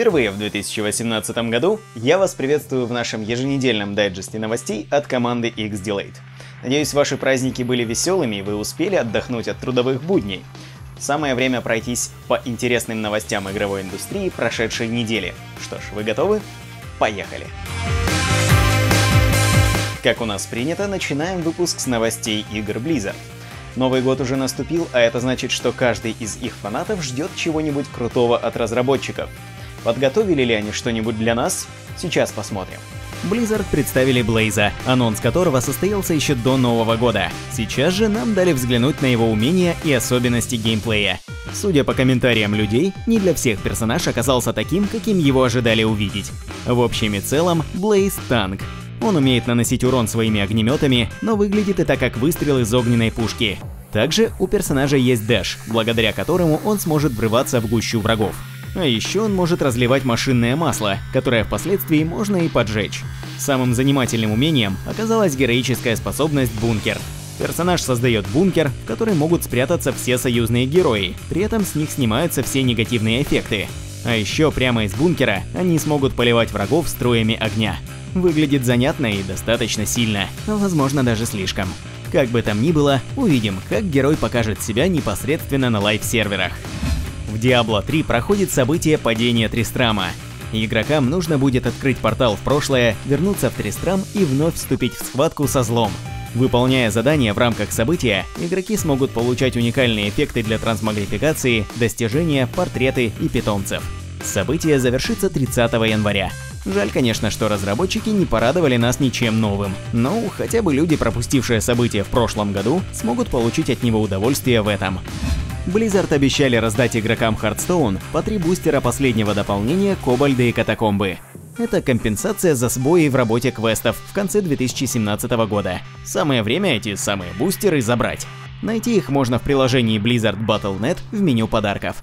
Впервые в 2018 году я вас приветствую в нашем еженедельном дайджесте новостей от команды XDelate. Надеюсь, ваши праздники были веселыми и вы успели отдохнуть от трудовых будней. Самое время пройтись по интересным новостям игровой индустрии прошедшей недели. Что ж, вы готовы? Поехали! Как у нас принято, начинаем выпуск с новостей игр Blizzard. Новый год уже наступил, а это значит, что каждый из их фанатов ждет чего-нибудь крутого от разработчиков. Подготовили ли они что-нибудь для нас? Сейчас посмотрим. Blizzard представили Блейза, анонс которого состоялся еще до Нового года. Сейчас же нам дали взглянуть на его умения и особенности геймплея. Судя по комментариям людей, не для всех персонаж оказался таким, каким его ожидали увидеть. В общем и целом, Блейз — танк. Он умеет наносить урон своими огнеметами, но выглядит это как выстрел из огненной пушки. Также у персонажа есть дэш, благодаря которому он сможет врываться в гущу врагов. А еще он может разливать машинное масло, которое впоследствии можно и поджечь. Самым занимательным умением оказалась героическая способность «Бункер». Персонаж создает бункер, в который могут спрятаться все союзные герои, при этом с них снимаются все негативные эффекты. А еще прямо из бункера они смогут поливать врагов струями огня. Выглядит занятно и достаточно сильно, возможно, даже слишком. Как бы там ни было, увидим, как герой покажет себя непосредственно на лайв-серверах. В Diablo 3 проходит событие падения Тристрама. Игрокам нужно будет открыть портал в прошлое, вернуться в Тристрам и вновь вступить в схватку со злом. Выполняя задания в рамках события, игроки смогут получать уникальные эффекты для трансмогрификации, достижения, портреты и питомцев. Событие завершится 30 января. Жаль, конечно, что разработчики не порадовали нас ничем новым. Но хотя бы люди, пропустившие события в прошлом году, смогут получить от него удовольствие в этом. Blizzard обещали раздать игрокам Hearthstone по 3 бустера последнего дополнения «Кобальды и Катакомбы». Это компенсация за сбои в работе квестов в конце 2017 года. Самое время эти самые бустеры забрать. Найти их можно в приложении Blizzard Battle.net в меню подарков.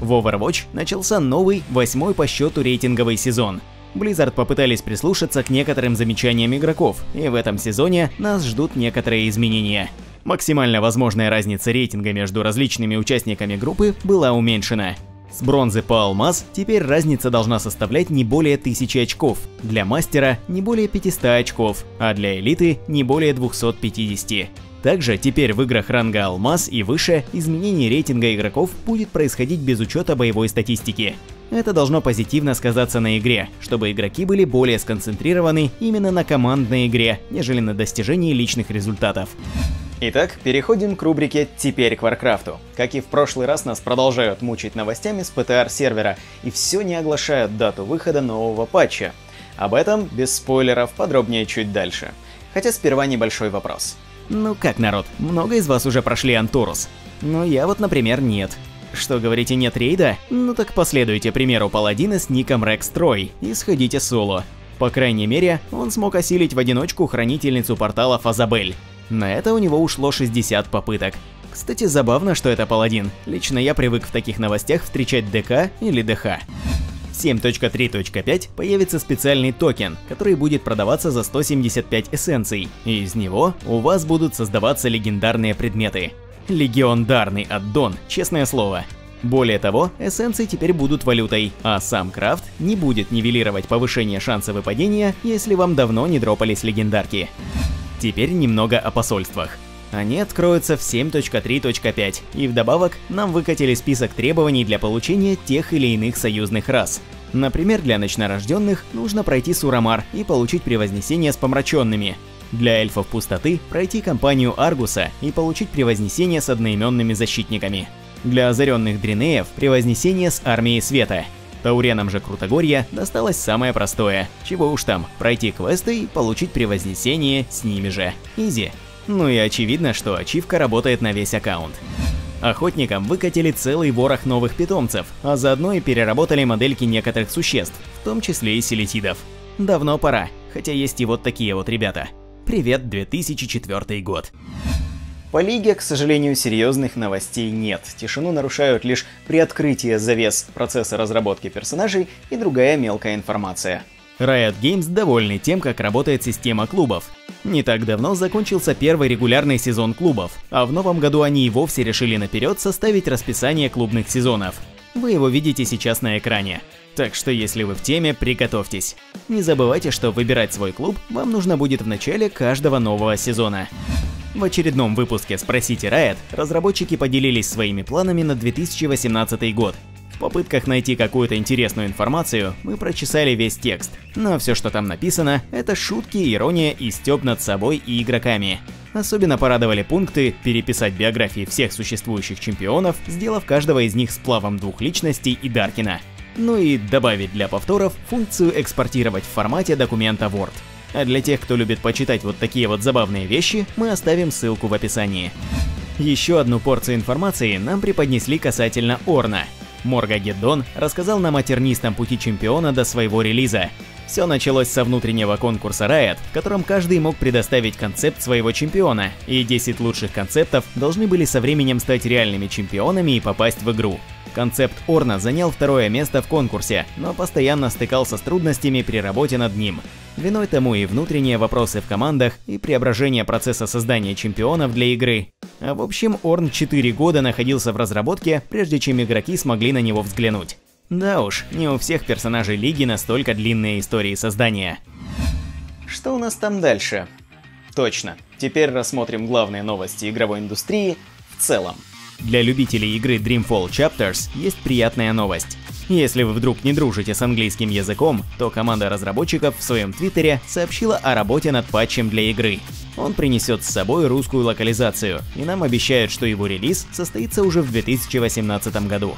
В Overwatch начался новый, 8-й по счету рейтинговый сезон. Blizzard попытались прислушаться к некоторым замечаниям игроков, и в этом сезоне нас ждут некоторые изменения. Максимально возможная разница рейтинга между различными участниками группы была уменьшена. С бронзы по алмаз теперь разница должна составлять не более 1000 очков, для мастера не более 500 очков, а для элиты не более 250. Также теперь в играх ранга алмаз и выше изменение рейтинга игроков будет происходить без учета боевой статистики. Это должно позитивно сказаться на игре, чтобы игроки были более сконцентрированы именно на командной игре, нежели на достижении личных результатов. Итак, переходим к рубрике «Теперь к Варкрафту». Как и в прошлый раз, нас продолжают мучить новостями с ПТР-сервера и все не оглашают дату выхода нового патча. Об этом, без спойлеров, подробнее чуть дальше. Хотя сперва небольшой вопрос. Ну как, народ, много из вас уже прошли Анторус? Ну я вот, например, нет. Что, говорите, нет рейда? Ну так последуйте примеру паладина с ником Rex3 и сходите соло. По крайней мере, он смог осилить в одиночку хранительницу портала Фазабель. На это у него ушло 60 попыток. Кстати, забавно, что это паладин. Лично я привык в таких новостях встречать ДК или ДХ. В 7.3.5 появится специальный токен, который будет продаваться за 175 эссенций, и из него у вас будут создаваться легендарные предметы. Легендарный аддон, честное слово. Более того, эссенции теперь будут валютой, а сам крафт не будет нивелировать повышение шанса выпадения, если вам давно не дропались легендарки. Теперь немного о посольствах. Они откроются в 7.3.5, и вдобавок нам выкатили список требований для получения тех или иных союзных рас. Например, для ночнорожденных нужно пройти Сурамар и получить превознесение с Помраченными. Для эльфов пустоты пройти кампанию Аргуса и получить превознесение с Одноименными Защитниками. Для озаренных дренеев превознесение с Армией Света. Тауренам же Крутогорья досталось самое простое. Чего уж там, пройти квесты и получить превознесение с ними же. Изи. Ну и очевидно, что ачивка работает на весь аккаунт. Охотникам выкатили целый ворох новых питомцев, а заодно и переработали модельки некоторых существ, в том числе и селетидов. Давно пора, хотя есть и вот такие вот ребята. Привет, 2004 год. По Лиге, к сожалению, серьезных новостей нет. Тишину нарушают лишь приоткрытие завес процесса разработки персонажей и другая мелкая информация. Riot Games довольны тем, как работает система клубов. Не так давно закончился первый регулярный сезон клубов, а в новом году они и вовсе решили наперед составить расписание клубных сезонов. Вы его видите сейчас на экране. Так что если вы в теме, приготовьтесь. Не забывайте, что выбирать свой клуб вам нужно будет в начале каждого нового сезона. В очередном выпуске «Спросите Riot» разработчики поделились своими планами на 2018 год. В попытках найти какую-то интересную информацию мы прочесали весь текст, но все, что там написано, это шутки, ирония и стёб над собой и игроками. Особенно порадовали пункты переписать биографии всех существующих чемпионов, сделав каждого из них сплавом двух личностей и Даркина. Ну и добавить для повторов функцию экспортировать в формате документа Word. А для тех, кто любит почитать вот такие вот забавные вещи, мы оставим ссылку в описании. Еще одну порцию информации нам преподнесли касательно Орна. Морган Геддон рассказал нам о тернистом пути чемпиона до своего релиза. Все началось со внутреннего конкурса Riot, в котором каждый мог предоставить концепт своего чемпиона, и 10 лучших концептов должны были со временем стать реальными чемпионами и попасть в игру. Концепт Орна занял второе место в конкурсе, но постоянно стыкался с трудностями при работе над ним. Виной тому и внутренние вопросы в командах, и преображение процесса создания чемпионов для игры. А в общем, Орн 4 года находился в разработке, прежде чем игроки смогли на него взглянуть. Да уж, не у всех персонажей Лиги настолько длинные истории создания. Что у нас там дальше? Точно, теперь рассмотрим главные новости игровой индустрии в целом. Для любителей игры Dreamfall Chapters есть приятная новость. Если вы вдруг не дружите с английским языком, то команда разработчиков в своем твиттере сообщила о работе над патчем для игры. Он принесет с собой русскую локализацию, и нам обещают, что его релиз состоится уже в 2018 году.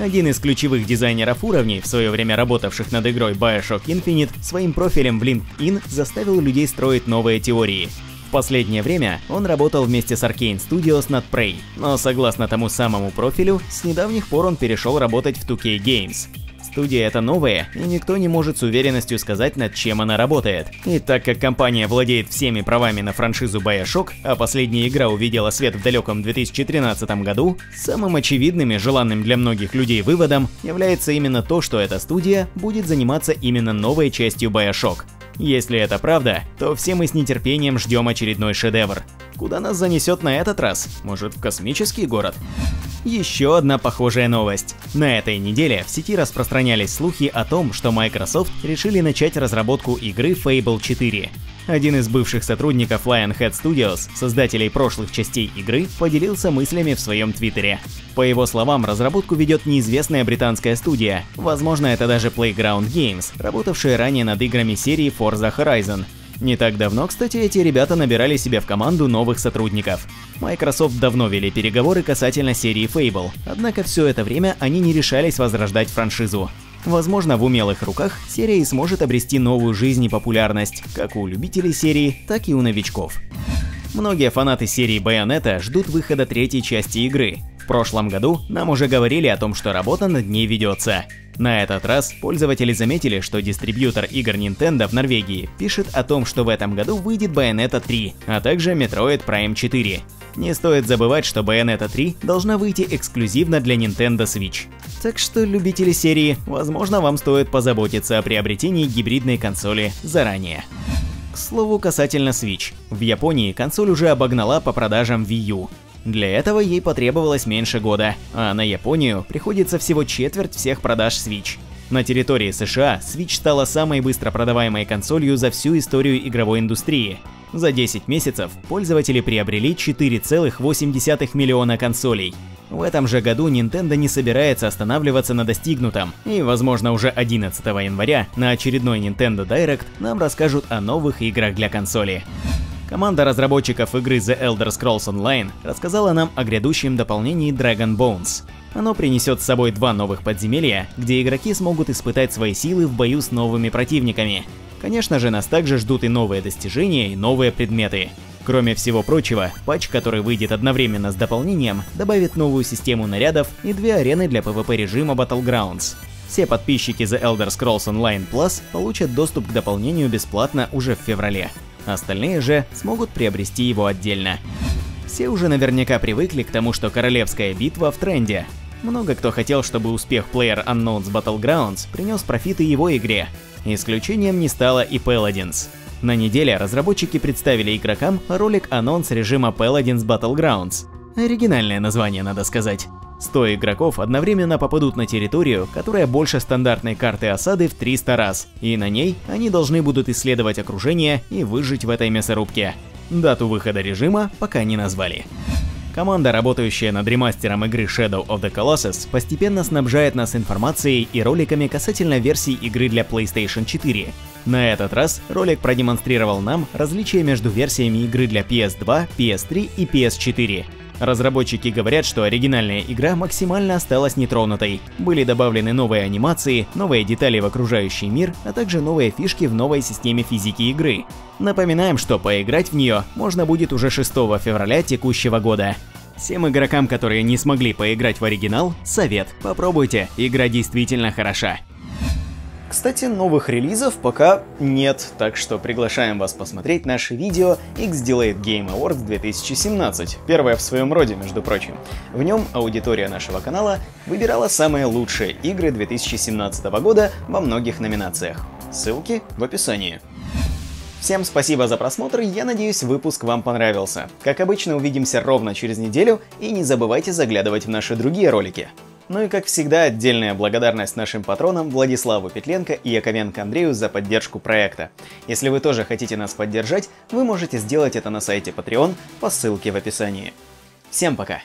Один из ключевых дизайнеров уровней, в свое время работавших над игрой Bioshock Infinite, своим профилем в LinkedIn заставил людей строить новые теории. В последнее время он работал вместе с Arcane Studios над Prey, но согласно тому самому профилю, с недавних пор он перешел работать в 2K Games. Студия эта новая, и никто не может с уверенностью сказать, над чем она работает. И так как компания владеет всеми правами на франшизу Bioshock, а последняя игра увидела свет в далеком 2013 году, самым очевидным и желанным для многих людей выводом является именно то, что эта студия будет заниматься именно новой частью Bioshock. Если это правда, то все мы с нетерпением ждем очередной шедевр. Куда нас занесет на этот раз? Может, в космический город? Еще одна похожая новость. На этой неделе в сети распространялись слухи о том, что Microsoft решили начать разработку игры Fable 4. Один из бывших сотрудников Lionhead Studios, создателей прошлых частей игры, поделился мыслями в своем твиттере. По его словам, разработку ведет неизвестная британская студия, возможно, это даже Playground Games, работавшая ранее над играми серии Forza Horizon. Не так давно, кстати, эти ребята набирали себе в команду новых сотрудников. Microsoft давно вели переговоры касательно серии Fable, однако все это время они не решались возрождать франшизу. Возможно, в умелых руках серия и сможет обрести новую жизнь и популярность, как у любителей серии, так и у новичков. Многие фанаты серии Bayonetta ждут выхода третьей части игры. В прошлом году нам уже говорили о том, что работа над ней ведется. На этот раз пользователи заметили, что дистрибьютор игр Nintendo в Норвегии пишет о том, что в этом году выйдет Bayonetta 3, а также Metroid Prime 4. Не стоит забывать, что Bayonetta 3 должна выйти эксклюзивно для Nintendo Switch. Так что, любители серии, возможно, вам стоит позаботиться о приобретении гибридной консоли заранее. К слову, касательно Switch. В Японии консоль уже обогнала по продажам Wii U. Для этого ей потребовалось меньше года, а на Японию приходится всего четверть всех продаж Switch. На территории США Switch стала самой быстро продаваемой консолью за всю историю игровой индустрии. За 10 месяцев пользователи приобрели 4,8 миллиона консолей. В этом же году Nintendo не собирается останавливаться на достигнутом, и, возможно, уже 11 января на очередной Nintendo Direct нам расскажут о новых играх для консоли. Команда разработчиков игры The Elder Scrolls Online рассказала нам о грядущем дополнении Dragon Bones. Оно принесет с собой два новых подземелья, где игроки смогут испытать свои силы в бою с новыми противниками. Конечно же, нас также ждут и новые достижения, и новые предметы. Кроме всего прочего, патч, который выйдет одновременно с дополнением, добавит новую систему нарядов и две арены для PvP-режима Battlegrounds. Все подписчики The Elder Scrolls Online Plus получат доступ к дополнению бесплатно уже в феврале. Остальные же смогут приобрести его отдельно. Все уже наверняка привыкли к тому, что королевская битва в тренде. Много кто хотел, чтобы успех PlayerUnknown's Battlegrounds принес профиты его игре. Исключением не стало и Paladins. На неделе разработчики представили игрокам ролик-анонс режима Paladins Battlegrounds. Оригинальное название, надо сказать. 100 игроков одновременно попадут на территорию, которая больше стандартной карты осады в 300 раз, и на ней они должны будут исследовать окружение и выжить в этой мясорубке. Дату выхода режима пока не назвали. Команда, работающая над ремастером игры Shadow of the Colossus, постепенно снабжает нас информацией и роликами касательно версий игры для PlayStation 4. На этот раз ролик продемонстрировал нам различия между версиями игры для PS2, PS3 и PS4. Разработчики говорят, что оригинальная игра максимально осталась нетронутой. Были добавлены новые анимации, новые детали в окружающий мир, а также новые фишки в новой системе физики игры. Напоминаем, что поиграть в нее можно будет уже 6 февраля текущего года. Всем игрокам, которые не смогли поиграть в оригинал, совет: попробуйте, игра действительно хороша. Кстати, новых релизов пока нет, так что приглашаем вас посмотреть наше видео XDelate Game Awards 2017, первое в своем роде, между прочим. В нем аудитория нашего канала выбирала самые лучшие игры 2017 года во многих номинациях. Ссылки в описании. Всем спасибо за просмотр, я надеюсь, выпуск вам понравился. Как обычно, увидимся ровно через неделю, и не забывайте заглядывать в наши другие ролики. Ну и как всегда, отдельная благодарность нашим патронам Владиславу Петленко и Яковенко Андрею за поддержку проекта. Если вы тоже хотите нас поддержать, вы можете сделать это на сайте Patreon по ссылке в описании. Всем пока!